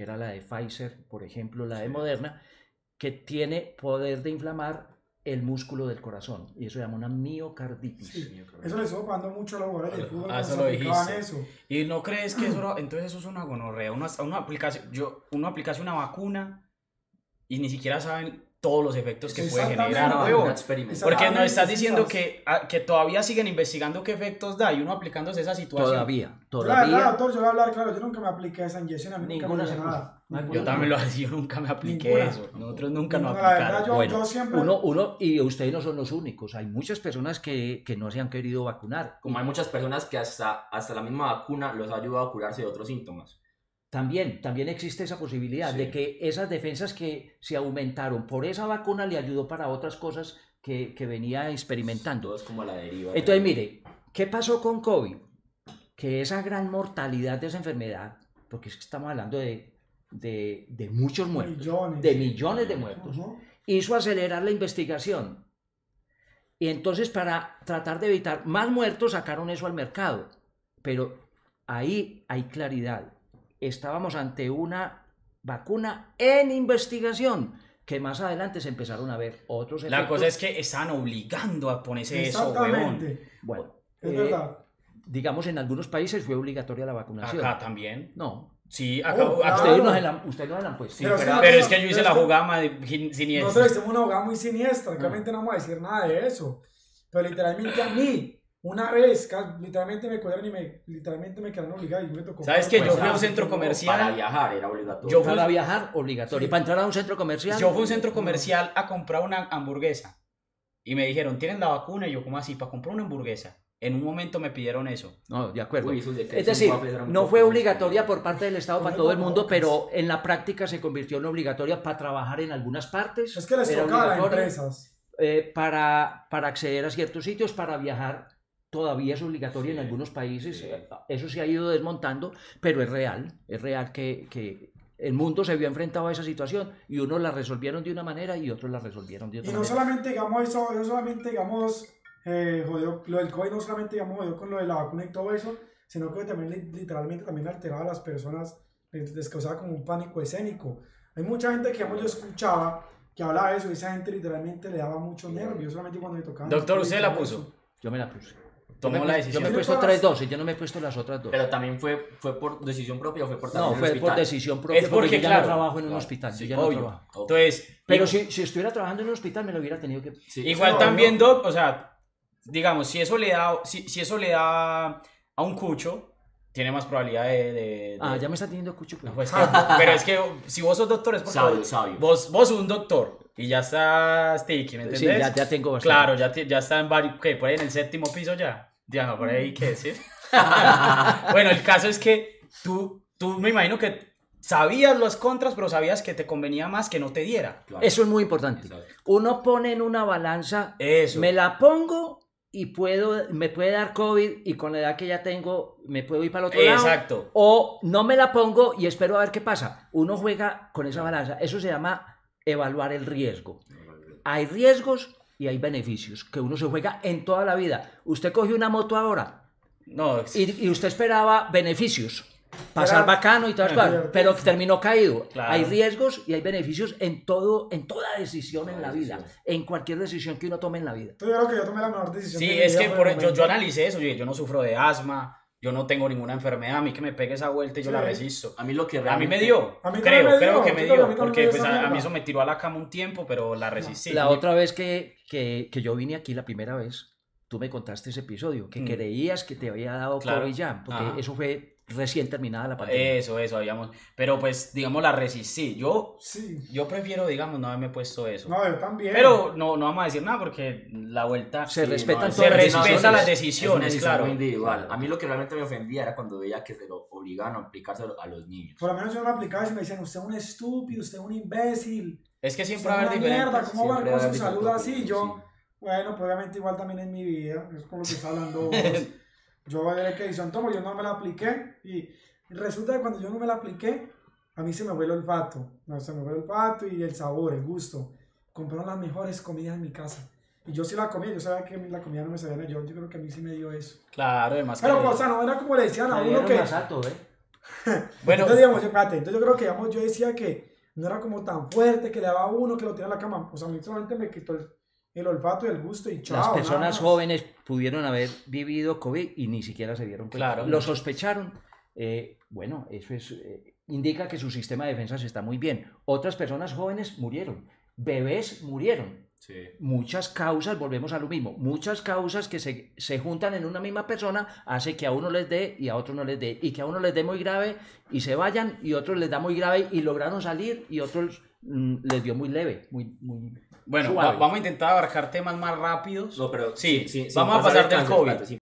que era la de Pfizer, por ejemplo, la de Moderna, que tiene poder de inflamar el músculo del corazón, y eso se llama una miocarditis. Sí, eso le estuvo pagando mucho a los jugadores del fútbol. Ah, eso lo dijiste. Eso. ¿Y no crees que eso, entonces eso es una gonorrea? Uno aplicase una vacuna y ni siquiera saben todos los efectos que puede generar. Porque nos estás diciendo que todavía siguen investigando qué efectos da y uno aplicándose esa situación. Todavía. Claro, doctor, yo voy a hablar claro, yo nunca me apliqué esa inyección, a mí nunca me hizo nada. Yo también lo hacía, yo nunca me apliqué eso. Nosotros nunca nos aplicaron. Bueno, y ustedes no son los únicos, hay muchas personas que no se han querido vacunar. Como hay muchas personas que hasta la misma vacuna los ha ayudado a curarse de otros síntomas. También existe esa posibilidad de que esas defensas que se aumentaron por esa vacuna le ayudó para otras cosas que venía experimentando. Es como la deriva. Entonces, mire, ¿qué pasó con COVID? Que esa gran mortalidad de esa enfermedad, porque es que estamos hablando de muchos muertos, millones de muertos, hizo acelerar la investigación. Y entonces, para tratar de evitar más muertos, sacaron eso al mercado. Pero ahí hay claridad. Estábamos ante una vacuna en investigación, que más adelante se empezaron a ver otros efectos. La cosa es que están obligando a ponerse eso, huevón. Bueno, es verdad. Digamos, en algunos países fue obligatoria la vacunación. Acá también. No. Sí, acá. Ustedes no la han puesto. Sí, pero es que yo hice la jugada siniestra. Nosotros hicimos una jugada muy siniestra, realmente no vamos a decir nada de eso. Pero literalmente a mí, una vez, literalmente me cuidaron y me quedaron obligados. ¿Sabes qué? Yo fui a un centro comercial. Para viajar era obligatorio. Para viajar, obligatorio. Y para entrar a un centro comercial. Yo fui a un centro comercial a comprar una hamburguesa. Y me dijeron, ¿tienen la vacuna? Y yo, ¿cómo así? ¿Para comprar una hamburguesa? En un momento me pidieron eso. No, de acuerdo. Es decir, no fue obligatoria por parte del Estado para todo el mundo, pero en la práctica se convirtió en obligatoria para trabajar en algunas partes. Es que les tocaba a las empresas. Para acceder a ciertos sitios, para viajar. Todavía es obligatorio en algunos países, eso se ha ido desmontando, pero es real que el mundo se vio enfrentado a esa situación y unos la resolvieron de una manera y otros la resolvieron de otra manera. Lo del COVID no solamente, digamos, jodió con lo de la vacuna y todo eso, sino que también literalmente también alteraba a las personas, les causaba como un pánico escénico. Hay mucha gente que, yo escuchaba que hablaba de eso y esa gente literalmente le daba mucho nervio, solamente cuando le tocaba. Doctor, ¿usted la puso? Eso. Yo me la puse. Tomó la decisión. Yo me he puesto tres dosis, yo no me he puesto las otras dos. Pero también fue por decisión propia o fue por trabajo. No, fue por decisión propia. Es porque claro, yo no trabajo en un hospital. Sí, yo ya no trabajo. Entonces, pero si estuviera trabajando en un hospital me lo hubiera tenido que. Sí, igual también, Doc, o sea, digamos, si eso le da a un cucho, tiene más probabilidad de... Ah, ya me está teniendo cucho. Pues. No, pues, pero es que si vos sos doctor es porque sabio. Vos sos un doctor. Y ya está sticky, ¿me entendés? Sí, ya tengo bastante. Claro, ya está en varios... ¿Qué? ¿Por ahí en el séptimo piso ya? Digamos, por ahí, ¿qué decir? Bueno, el caso es que tú me imagino que sabías los contras, pero sabías que te convenía más que no te diera. Claro. Eso es muy importante. Uno pone en una balanza... Eso. Me la pongo y me puede dar COVID y con la edad que ya tengo me puedo ir para el otro lado. Exacto. O no me la pongo y espero a ver qué pasa. Uno juega con esa balanza. Eso se llama... evaluar el riesgo. Hay riesgos y hay beneficios que uno se juega en toda la vida. Usted cogió una moto ahora y usted esperaba beneficios, pasar bacano y tal, pero terminó caído. Claro. Hay riesgos y hay beneficios en toda decisión en la vida, en cualquier decisión que uno tome en la vida. Yo creo que yo tomé la mejor decisión. Sí, es que yo analicé eso, yo no sufro de asma. Yo no tengo ninguna enfermedad, a mí que me pegue esa vuelta y yo la resisto. A mí lo que realmente... A mí me dio, creo que me dio, porque pues a mí eso me tiró a la cama un tiempo, pero la resistí. La otra vez que yo vine aquí, la primera vez, tú me contaste ese episodio, que creías que te había dado COVID ya, porque eso fue recién terminada la pandemia. Eso, habíamos... Pero pues, digamos, la resistí. Yo prefiero, digamos, no haberme puesto eso. No, yo también. Pero no vamos a decir nada porque la vuelta... Se respetan las decisiones, claro. Individual. A mí lo que realmente me ofendía era cuando veía que se lo obligaban a aplicarse a los niños. Por lo menos yo no aplicaba y me decían, usted es un estúpido, usted es un imbécil. Es que siempre va a haber diferentes. Mierda, ¿cómo va con su salud así? Yo, bueno, pues obviamente igual también en mi vida, es como lo que está hablando vos. Yo voy a ver qué hizo Antomo, yo no me la apliqué y resulta que cuando yo no me la apliqué, a mí se me fue el olfato. No, se me fue el olfato y el sabor, el gusto. Compraron las mejores comidas en mi casa. Y yo sí la comía, yo sabía que la comida no me sabía. Yo creo que a mí sí me dio eso. Claro, además. Pero, o sea, no era como le decían a uno que... Bueno. Entonces, digamos, entonces yo creo que, digamos, yo decía que no era como tan fuerte, que le daba a uno, que lo tiene en la cama. O sea, a mí solamente me quitó el olfato y el gusto y chao. Las personas jóvenes pudieron haber vivido COVID y ni siquiera se dieron cuenta. Claro. Lo sospecharon. Bueno, eso es, indica que su sistema de defensas está muy bien. Otras personas jóvenes murieron. Bebés murieron. Sí. Muchas causas, volvemos a lo mismo, muchas causas que se juntan en una misma persona hace que a uno les dé y a otro no les dé, y que a uno les dé muy grave y se vayan, y a otros les da muy grave y lograron salir, y a otros les dio muy leve, muy bueno, suave. Vamos a intentar abarcar temas más rápidos. No, pero sí, vamos a pasar del COVID.